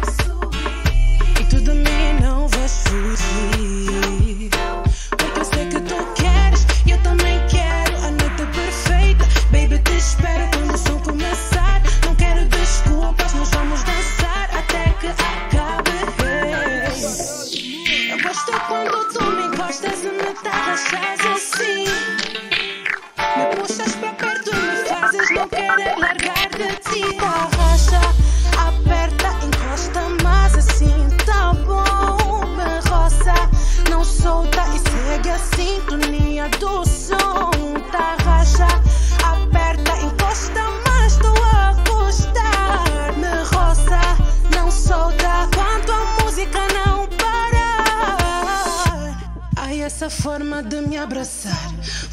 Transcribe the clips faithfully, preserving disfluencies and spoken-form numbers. possuir. E tu de mim não vais fugir, porque eu sei que tu queres e eu também quero a noite perfeita. Baby, te espero quando o som começar. Não quero desculpas, nós vamos dançar até que acabe. Eu gosto quando tu me encostas e me deixas assim, me puxas pra perto, me fazes não querer largar de ti. Arrasta, aperta, encosta, mas assim tá bom. Me roça, não solta e segue a sintonia do som. Arrasta, aperta, encosta, mas estou a gostar. Me roça, não solta quando a música não parar. Ai, essa forma de me abraçar,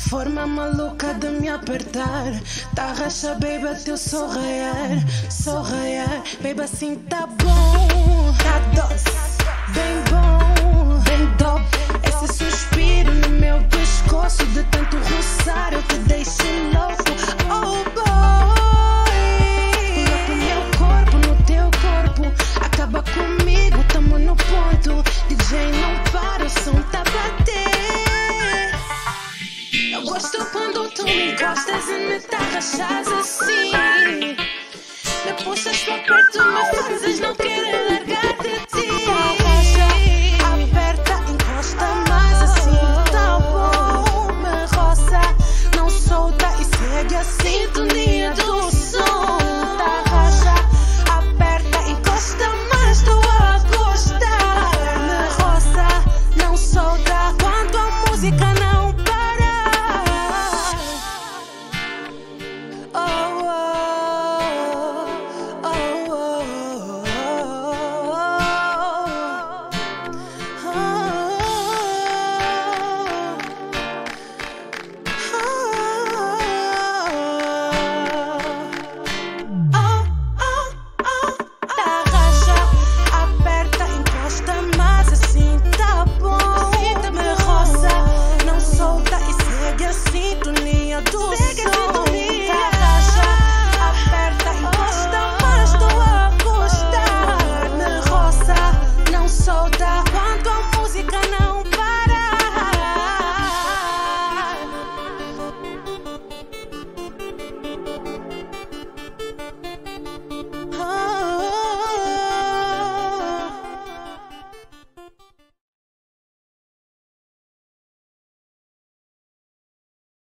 forma maluca de me apertar. Tá racha, baby, teu sorrir, sorrir. Baby, assim tá bom, tá doce, bem bom, bem dope. Esse suspiro no meu pescoço, de tanto roçar eu te deixo louco. Oh boy, coloco meu corpo no teu corpo, acaba comigo, tamo no ponto. D J não para, o som tá batendo. Eu gosto quando tu me encostas e me tarrachas assim, me puxas pra perto, me fazes não querer largar de ti.